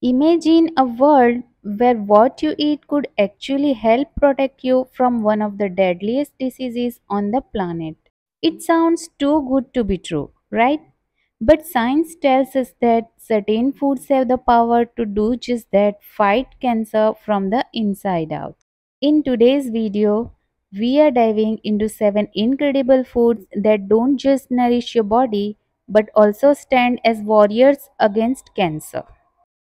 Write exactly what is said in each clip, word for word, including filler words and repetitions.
Imagine a world where what you eat could actually help protect you from one of the deadliest diseases on the planet. It sounds too good to be true, right? But science tells us that certain foods have the power to do just that, fight cancer from the inside out. In today's video, we are diving into seven incredible foods that don't just nourish your body but also stand as warriors against cancer.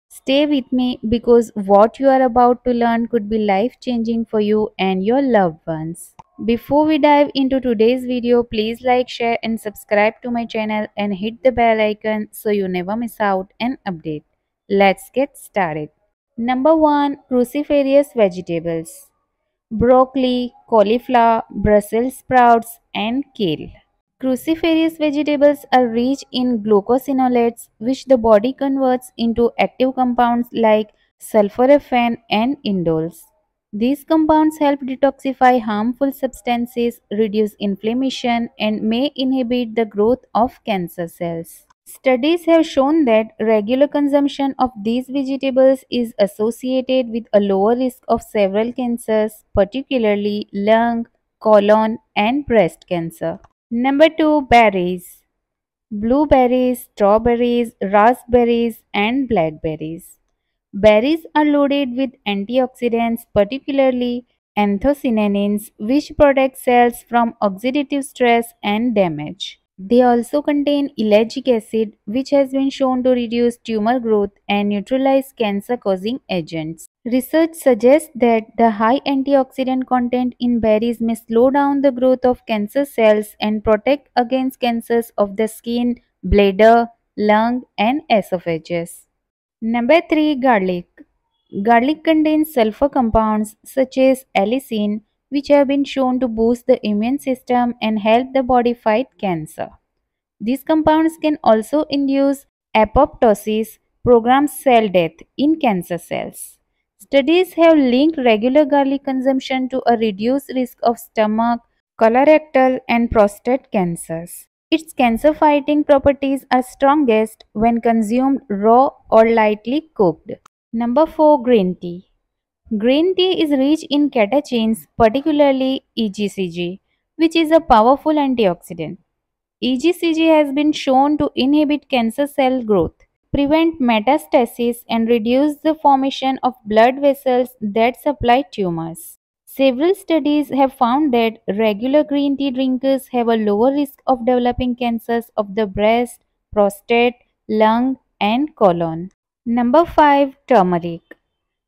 Stay with me because what you are about to learn could be life-changing for you and your loved ones. Before we dive into today's video, please like, share and subscribe to my channel and hit the bell icon so you never miss out an update. Let's get started. Number one. Cruciferous vegetables. Broccoli, cauliflower, Brussels sprouts and kale. Cruciferous vegetables are rich in glucosinolates, which the body converts into active compounds like sulforaphane and indoles. These compounds help detoxify harmful substances, reduce inflammation, and may inhibit the growth of cancer cells. Studies have shown that regular consumption of these vegetables is associated with a lower risk of several cancers, particularly lung, colon, and breast cancer. Number two. Berries. Blueberries, strawberries, raspberries, and blackberries. Berries are loaded with antioxidants, particularly anthocyanins, which protect cells from oxidative stress and damage. They also contain ellagic acid, which has been shown to reduce tumor growth and neutralize cancer-causing agents. Research suggests that the high antioxidant content in berries may slow down the growth of cancer cells and protect against cancers of the skin, bladder, lung, and esophagus. Number three. Garlic. Garlic contains sulfur compounds such as allicin, which have been shown to boost the immune system and help the body fight cancer. These compounds can also induce apoptosis, programmed cell death, in cancer cells. Studies have linked regular garlic consumption to a reduced risk of stomach, colorectal, and prostate cancers. Its cancer-fighting properties are strongest when consumed raw or lightly cooked. Number four. Green tea. Green tea is rich in catechins, particularly E G C G, which is a powerful antioxidant. E G C G has been shown to inhibit cancer cell growth, prevent metastasis, and reduce the formation of blood vessels that supply tumors. Several studies have found that regular green tea drinkers have a lower risk of developing cancers of the breast, prostate, lung, and colon. Number five. Turmeric.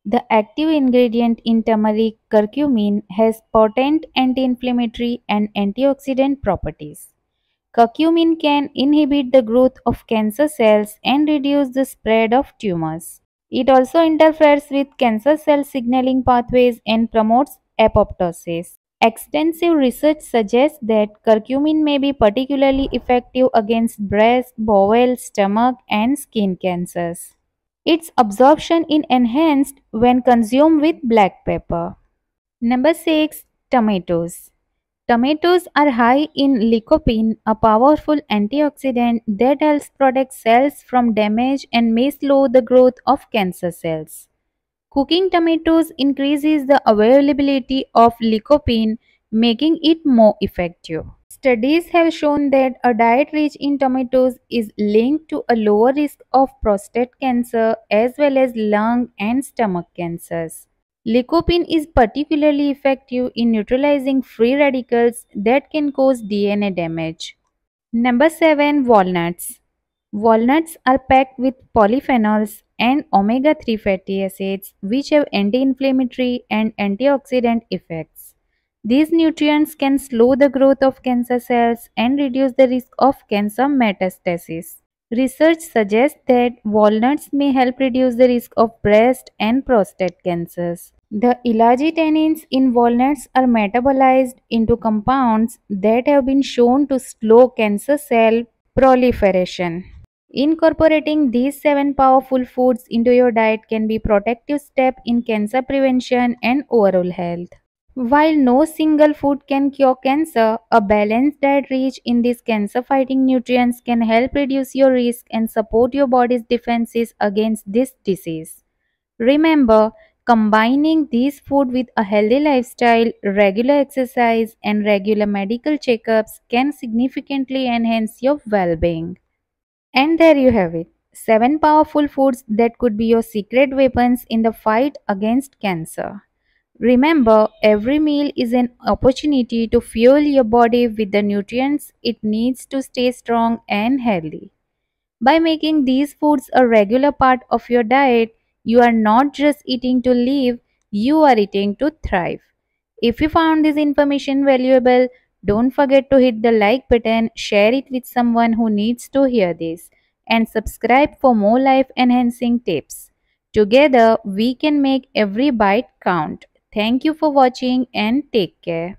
The active ingredient in turmeric, curcumin, has potent anti-inflammatory and antioxidant properties. Curcumin can inhibit the growth of cancer cells and reduce the spread of tumors. It also interferes with cancer cell signaling pathways and promotes apoptosis. Extensive research suggests that curcumin may be particularly effective against breast, bowel, stomach, and skin cancers. Its absorption is enhanced when consumed with black pepper. Number six. Tomatoes. Tomatoes are high in lycopene, a powerful antioxidant that helps protect cells from damage and may slow the growth of cancer cells. Cooking tomatoes increases the availability of lycopene, making it more effective. Studies have shown that a diet rich in tomatoes is linked to a lower risk of prostate cancer as well as lung and stomach cancers. Lycopene is particularly effective in neutralizing free radicals that can cause D N A damage. Number seven. Walnuts. Walnuts are packed with polyphenols and omega three fatty acids, which have anti-inflammatory and antioxidant effects. These nutrients can slow the growth of cancer cells and reduce the risk of cancer metastasis. Research suggests that walnuts may help reduce the risk of breast and prostate cancers. The ellagitannins in walnuts are metabolized into compounds that have been shown to slow cancer cell proliferation. Incorporating these seven powerful foods into your diet can be a protective step in cancer prevention and overall health. While no single food can cure cancer, a balanced diet rich in these cancer-fighting nutrients can help reduce your risk and support your body's defenses against this disease. Remember, combining these food with a healthy lifestyle, regular exercise, and regular medical checkups can significantly enhance your well-being. And there you have it, seven powerful foods that could be your secret weapons in the fight against cancer. Remember, every meal is an opportunity to fuel your body with the nutrients it needs to stay strong and healthy. By making these foods a regular part of your diet, you are not just eating to live, you are eating to thrive. If you found this information valuable, don't forget to hit the like button, share it with someone who needs to hear this, and subscribe for more life-enhancing tips. Together, we can make every bite count. Thank you for watching and take care.